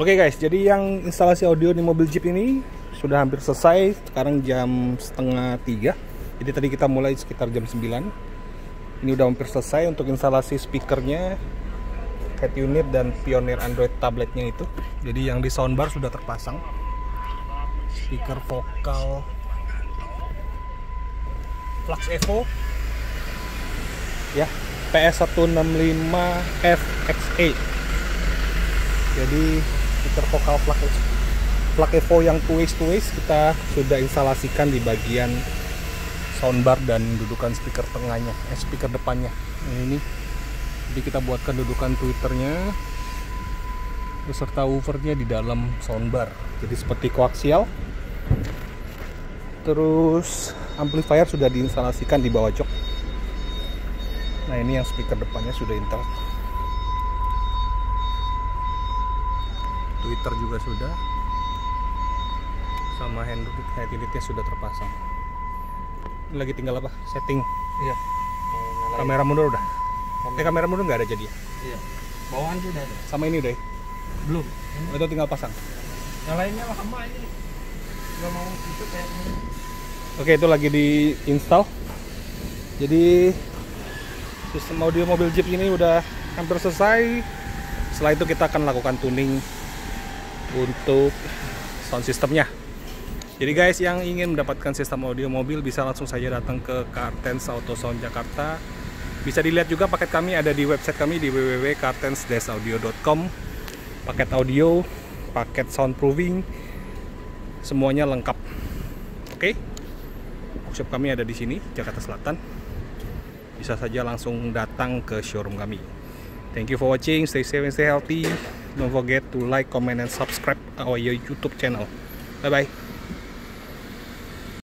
Oke guys, jadi yang instalasi audio di mobil Jeep ini sudah hampir selesai. Sekarang jam 2:30. Jadi tadi kita mulai sekitar jam 9. Ini udah hampir selesai untuk instalasi speakernya, head unit dan Pioneer Android tabletnya itu. Jadi yang di soundbar sudah terpasang speaker vokal Flux Evo ya, PS165FXE. Jadi speaker vokal Flux Evo yang two-ways kita sudah instalasikan di bagian soundbar dan dudukan speaker tengahnya, speaker depannya. Nah, ini jadi kita buatkan dudukan tweeternya beserta woofernya di dalam soundbar. Jadi seperti koaksial. Terus amplifier sudah diinstalasikan di bawah jok. Nah, ini yang speaker depannya sudah install. Tweeter juga sudah, sama head unitnya sudah terpasang. Ini lagi tinggal apa? Setting. Iya. Kamera mundur udah. Kamera mundur nggak ada jadi ya? Iya. Bawahan sudah ada. Sama ini udah ya? Belum. Itu tinggal pasang. Yang lainnya lama ini. Nggak mau gitu kayak ini. Oke, itu lagi diinstal. Jadi sistem audio mobil Jeep ini udah hampir selesai. Setelah itu kita akan lakukan tuning untuk sound systemnya. Jadi guys, yang ingin mendapatkan sistem audio mobil bisa langsung saja datang ke Kartens Auto Sound Jakarta. Bisa dilihat juga paket kami ada di website kami di www.kartens-audio.com. Paket audio, paket soundproofing, semuanya lengkap. Oke. Workshop kami ada di sini, Jakarta Selatan. Bisa saja langsung datang ke showroom kami. Thank you for watching. Stay safe and stay healthy. Don't forget to like, comment, and subscribe our YouTube channel. Bye-bye.